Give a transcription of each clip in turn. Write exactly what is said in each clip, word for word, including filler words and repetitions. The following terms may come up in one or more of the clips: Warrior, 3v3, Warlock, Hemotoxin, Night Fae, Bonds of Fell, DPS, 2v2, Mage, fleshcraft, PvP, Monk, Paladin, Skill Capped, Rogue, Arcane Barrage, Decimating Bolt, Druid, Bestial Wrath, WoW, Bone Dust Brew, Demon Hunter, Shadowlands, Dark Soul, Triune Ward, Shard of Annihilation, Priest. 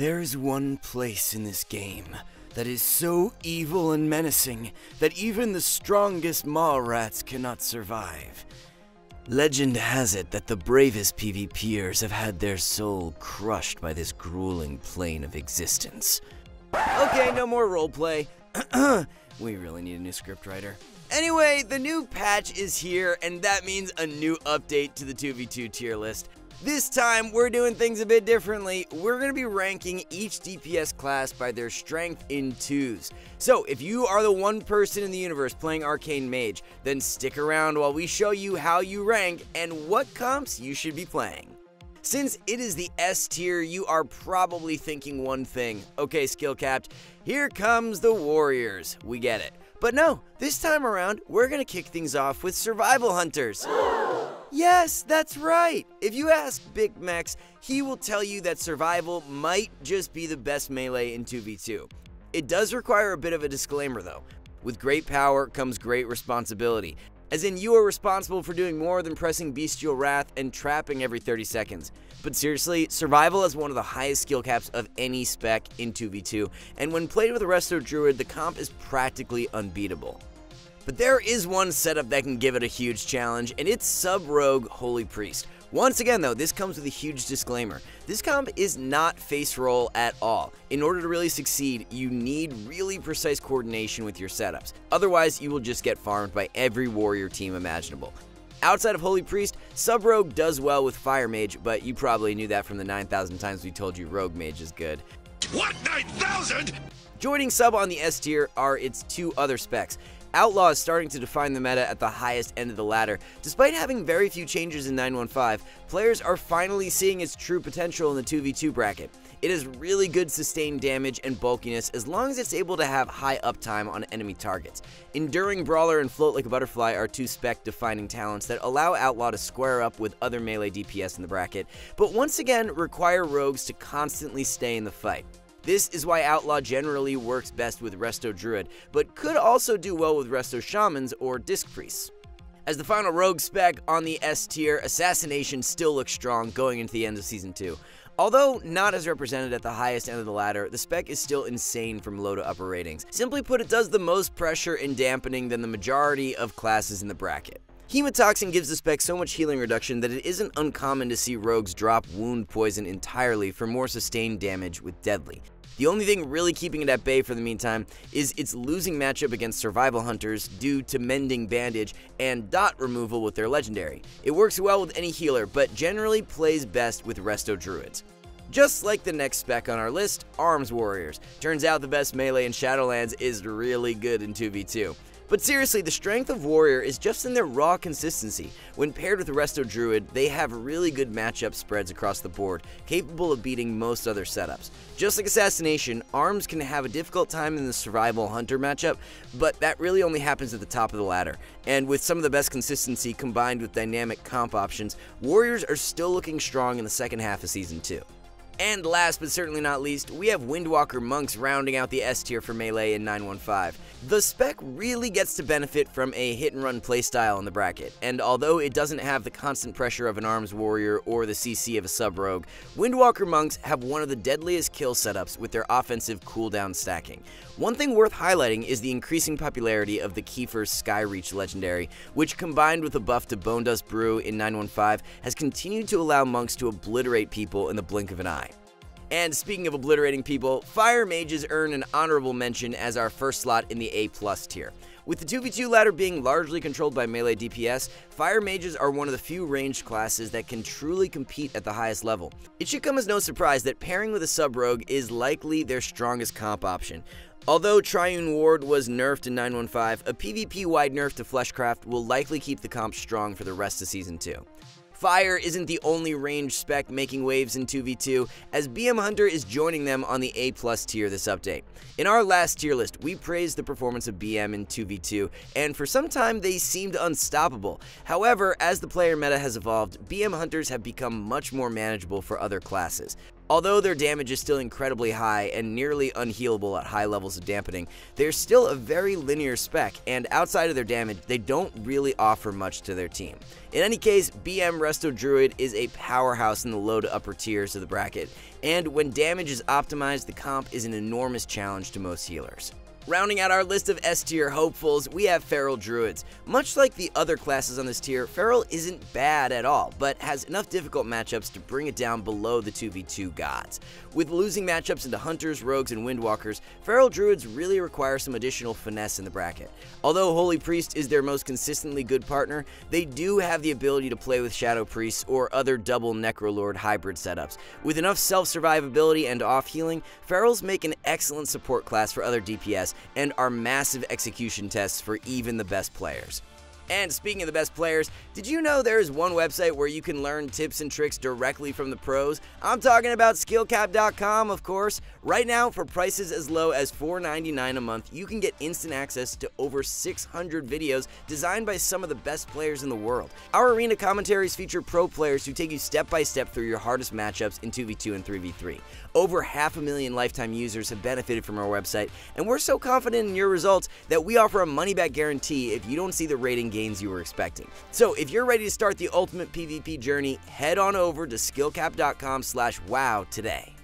There is one place in this game that is so evil and menacing that even the strongest maw rats cannot survive. Legend has it that the bravest PvPers have had their soul crushed by this grueling plane of existence. Okay, no more roleplay. We really need a new scriptwriter. Anyway, the new patch is here, and that means a new update to the two v two tier list. This time, we're doing things a bit differently. We're going to be ranking each D P S class by their strength in twos. So, if you are the one person in the universe playing Arcane Mage, then stick around while we show you how you rank and what comps you should be playing. Since it is the S tier, you are probably thinking one thing. Okay, Skill Capped, here comes the Warriors. We get it. But no, this time around, we're going to kick things off with Survival Hunters. Yes, that's right! If you ask Big Max, he will tell you that survival might just be the best melee in two v two. It does require a bit of a disclaimer though. With great power comes great responsibility. As in, you are responsible for doing more than pressing Bestial Wrath and trapping every thirty seconds. But seriously, survival has one of the highest skill caps of any spec in two v two, and when played with a Resto Druid, the comp is practically unbeatable. But there is one setup that can give it a huge challenge, and it's Sub-Rogue Holy Priest. Once again though, this comes with a huge disclaimer. This comp is not face roll at all. In order to really succeed, you need really precise coordination with your setups. Otherwise, you will just get farmed by every warrior team imaginable. Outside of Holy Priest, Sub-Rogue does well with Fire Mage, but you probably knew that from the nine thousand times we told you Rogue Mage is good. What, nine thousand?! Joining Sub on the S tier are its two other specs. Outlaw is starting to define the meta at the highest end of the ladder. Despite having very few changes in nine one five, players are finally seeing its true potential in the two v two bracket. It has really good sustained damage and bulkiness as long as it's able to have high uptime on enemy targets. Enduring Brawler and Float Like a Butterfly are two spec defining talents that allow Outlaw to square up with other melee D P S in the bracket, but once again require rogues to constantly stay in the fight. This is why Outlaw generally works best with Resto Druid, but could also do well with Resto Shamans or Disc Priests. As the final rogue spec on the S tier, Assassination still looks strong going into the end of Season two. Although not as represented at the highest end of the ladder, the spec is still insane from low to upper ratings. Simply put, it does the most pressure and dampening than the majority of classes in the bracket. Hemotoxin gives the spec so much healing reduction that it isn't uncommon to see rogues drop wound poison entirely for more sustained damage with deadly. The only thing really keeping it at bay for the meantime is its losing matchup against survival hunters due to mending bandage and dot removal with their legendary. It works well with any healer, but generally plays best with Resto Druids. Just like the next spec on our list, Arms Warriors. Turns out the best melee in Shadowlands is really good in two v two. But seriously, the strength of Warrior is just in their raw consistency. When paired with Resto Druid, they have really good matchup spreads across the board, capable of beating most other setups. Just like Assassination, Arms can have a difficult time in the Survival Hunter matchup, but that really only happens at the top of the ladder. And with some of the best consistency combined with dynamic comp options, Warriors are still looking strong in the second half of Season two. And last but certainly not least, we have Windwalker Monks rounding out the S tier for melee in nine one five. The spec really gets to benefit from a hit-and-run playstyle in the bracket, and although it doesn't have the constant pressure of an Arms Warrior or the C C of a Sub-Rogue, Windwalker Monks have one of the deadliest kill setups with their offensive cooldown stacking. One thing worth highlighting is the increasing popularity of the Kiefer's Skyreach legendary, which combined with a buff to Bone Dust Brew in nine one five has continued to allow monks to obliterate people in the blink of an eye. And speaking of obliterating people, Fire Mages earn an honorable mention as our first slot in the A plus tier. With the two v two ladder being largely controlled by melee D P S, Fire Mages are one of the few ranged classes that can truly compete at the highest level. It should come as no surprise that pairing with a Sub-Rogue is likely their strongest comp option. Although Triune Ward was nerfed in nine one five, a PvP-wide nerf to Fleshcraft will likely keep the comp strong for the rest of Season two. Fire isn't the only ranged spec making waves in two v two, as B M Hunter is joining them on the A plus tier this update. In our last tier list, we praised the performance of B M in two v two, and for some time they seemed unstoppable. However, as the player meta has evolved, B M Hunters have become much more manageable for other classes. Although their damage is still incredibly high and nearly unhealable at high levels of dampening, they're still a very linear spec, and outside of their damage, they don't really offer much to their team. In any case, B M Resto Druid is a powerhouse in the low to upper tiers of the bracket, and when damage is optimized, the comp is an enormous challenge to most healers. Rounding out our list of S-tier hopefuls, we have Feral Druids. Much like the other classes on this tier, Feral isn't bad at all, but has enough difficult matchups to bring it down below the two v two gods. With losing matchups into Hunters, Rogues, and Windwalkers, Feral Druids really require some additional finesse in the bracket. Although Holy Priest is their most consistently good partner, they do have the ability to play with Shadow Priests or other double Necrolord hybrid setups. With enough self-survivability and off-healing, Ferals make an excellent support class for other D P S, and are massive execution tests for even the best players. And speaking of the best players, did you know there is one website where you can learn tips and tricks directly from the pros? I'm talking about skill cap dot com, of course. Right now, for prices as low as four ninety-nine a month, you can get instant access to over six hundred videos designed by some of the best players in the world. Our arena commentaries feature pro players who take you step by step through your hardest matchups in two v two and three v three. Over half a million lifetime users have benefited from our website, and we're so confident in your results that we offer a money-back guarantee if you don't see the rating game gains you were expecting. So if you're ready to start the ultimate PvP journey, head on over to skill cap dot com slash wow today.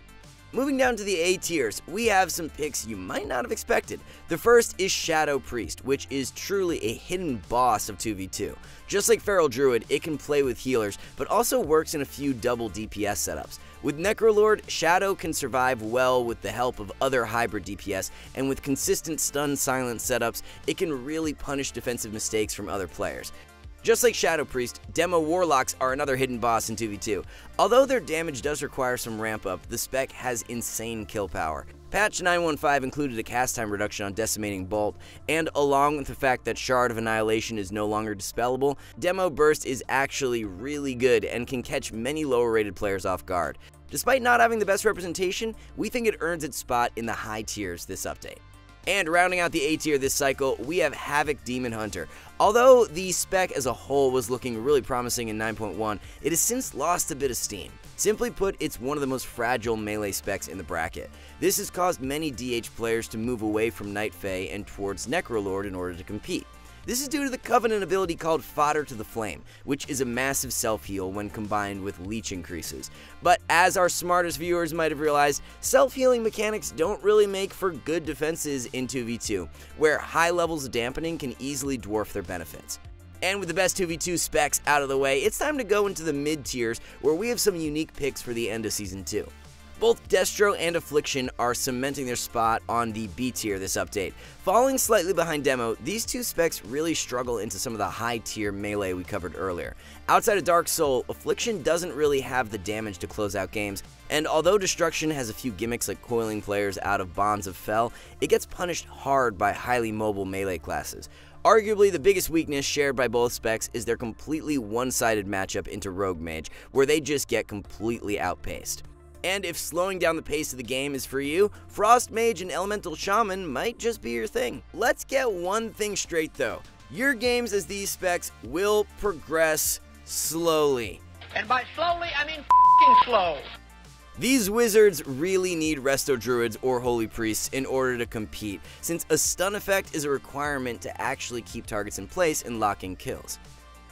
Moving down to the A tiers, we have some picks you might not have expected. The first is Shadow Priest, which is truly a hidden boss of two v two. Just like Feral Druid, it can play with healers, but also works in a few double D P S setups. With Necrolord, Shadow can survive well with the help of other hybrid D P S, and with consistent stun silent setups, it can really punish defensive mistakes from other players. Just like Shadow Priest, Demo Warlocks are another hidden boss in two v two. Although their damage does require some ramp up, the spec has insane kill power. Patch nine one five included a cast time reduction on Decimating Bolt, and along with the fact that Shard of Annihilation is no longer dispellable, Demo Burst is actually really good and can catch many lower rated players off guard. Despite not having the best representation, we think it earns its spot in the high tiers this update. And rounding out the A tier this cycle, we have Havoc Demon Hunter. Although the spec as a whole was looking really promising in nine point one, it has since lost a bit of steam. Simply put, it's one of the most fragile melee specs in the bracket. This has caused many D H players to move away from Night Fae and towards Necrolord in order to compete. This is due to the Covenant ability called Fodder to the Flame, which is a massive self-heal when combined with leech increases. But as our smartest viewers might have realized, self-healing mechanics don't really make for good defenses in two v two, where high levels of dampening can easily dwarf their benefits. And with the best two v two specs out of the way, it's time to go into the mid-tiers, where we have some unique picks for the end of Season two. Both Destro and Affliction are cementing their spot on the B tier this update. Falling slightly behind Demo, these two specs really struggle into some of the high tier melee we covered earlier. Outside of Dark Soul, Affliction doesn't really have the damage to close out games, and although Destruction has a few gimmicks like coiling players out of Bonds of Fell, it gets punished hard by highly mobile melee classes. Arguably, the biggest weakness shared by both specs is their completely one-sided matchup into Rogue Mage, where they just get completely outpaced. And if slowing down the pace of the game is for you, Frost Mage and Elemental Shaman might just be your thing. Let's get one thing straight though. Your games as these specs will progress slowly. And by slowly, I mean f***ing slow. These wizards really need Resto Druids or Holy Priests in order to compete, since a stun effect is a requirement to actually keep targets in place and lock in kills.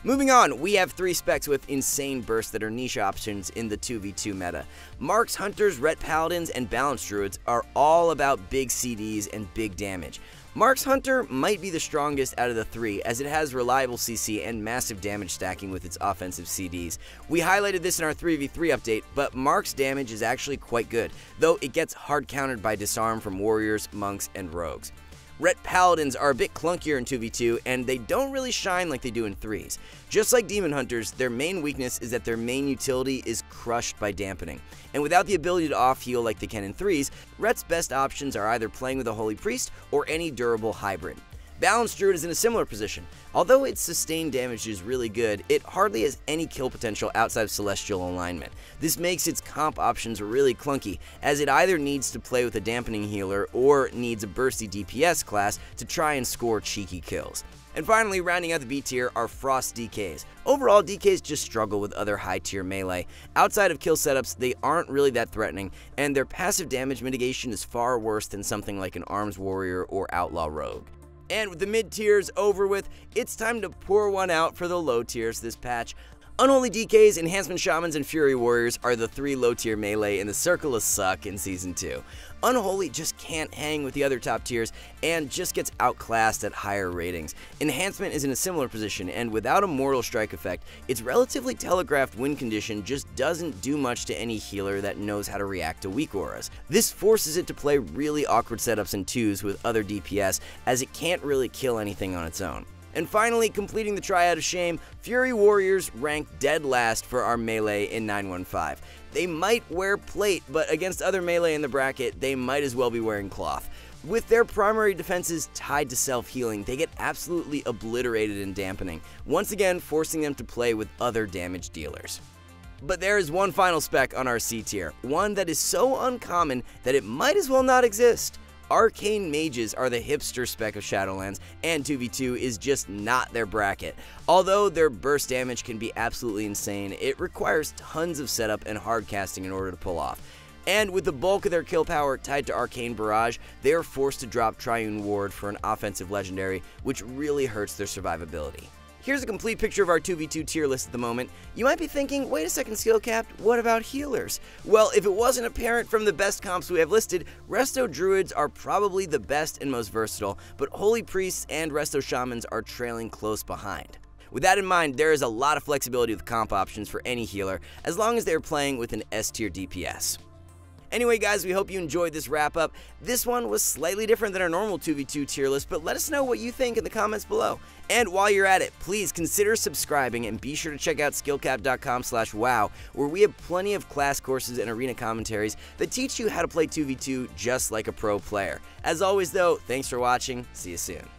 Moving on, we have three specs with insane bursts that are niche options in the two v two meta. Marks, Hunters, Ret Paladins, and Balance Druids are all about big C Ds and big damage. Marks Hunter might be the strongest out of the three, as it has reliable C C and massive damage stacking with its offensive C Ds. We highlighted this in our three v three update, but Mark's damage is actually quite good, though it gets hard countered by disarm from warriors, monks, and rogues. Ret Paladins are a bit clunkier in two v two, and they don't really shine like they do in threes. Just like Demon Hunters, their main weakness is that their main utility is crushed by dampening. And without the ability to off-heal like they can in threes, Ret's best options are either playing with a Holy Priest or any durable hybrid. Balanced Druid is in a similar position. Although its sustained damage is really good, it hardly has any kill potential outside of Celestial Alignment. This makes its comp options really clunky, as it either needs to play with a Dampening Healer or needs a bursty D P S class to try and score cheeky kills. And finally, rounding out the B tier are Frost D Ks. Overall, D Ks just struggle with other high tier melee. Outside of kill setups, they aren't really that threatening, and their passive damage mitigation is far worse than something like an Arms Warrior or Outlaw Rogue. And with the mid tiers over with, it's time to pour one out for the low tiers this patch. Unholy D Ks, Enhancement Shamans, and Fury Warriors are the three low-tier melee in the Circle of Suck in Season two. Unholy just can't hang with the other top tiers and just gets outclassed at higher ratings. Enhancement is in a similar position, and without a Mortal Strike effect, its relatively telegraphed win condition just doesn't do much to any healer that knows how to react to weak auras. This forces it to play really awkward setups and twos with other D P S, as it can't really kill anything on its own. And finally, completing the triad of shame, Fury Warriors rank dead last for our melee in nine one five. They might wear plate, but against other melee in the bracket, they might as well be wearing cloth. With their primary defenses tied to self-healing, they get absolutely obliterated in dampening, once again forcing them to play with other damage dealers. But there is one final spec on our C tier, one that is so uncommon that it might as well not exist. Arcane Mages are the hipster spec of Shadowlands, and two v two is just not their bracket. Although their burst damage can be absolutely insane, it requires tons of setup and hard casting in order to pull off. And with the bulk of their kill power tied to Arcane Barrage, they are forced to drop Triune Ward for an offensive legendary, which really hurts their survivability. Here's a complete picture of our two v two tier list at the moment. You might be thinking, wait a second, Skill Capped, what about healers? Well, if it wasn't apparent from the best comps we have listed, Resto Druids are probably the best and most versatile, but Holy Priests and Resto Shamans are trailing close behind. With that in mind, there is a lot of flexibility with comp options for any healer, as long as they are playing with an S-tier D P S. Anyway guys, we hope you enjoyed this wrap up. This one was slightly different than our normal two v two tier list, but let us know what you think in the comments below. And while you're at it, please consider subscribing and be sure to check out skillcap dot com slash wow, where we have plenty of class courses and arena commentaries that teach you how to play two v two just like a pro player. As always though, thanks for watching, see you soon.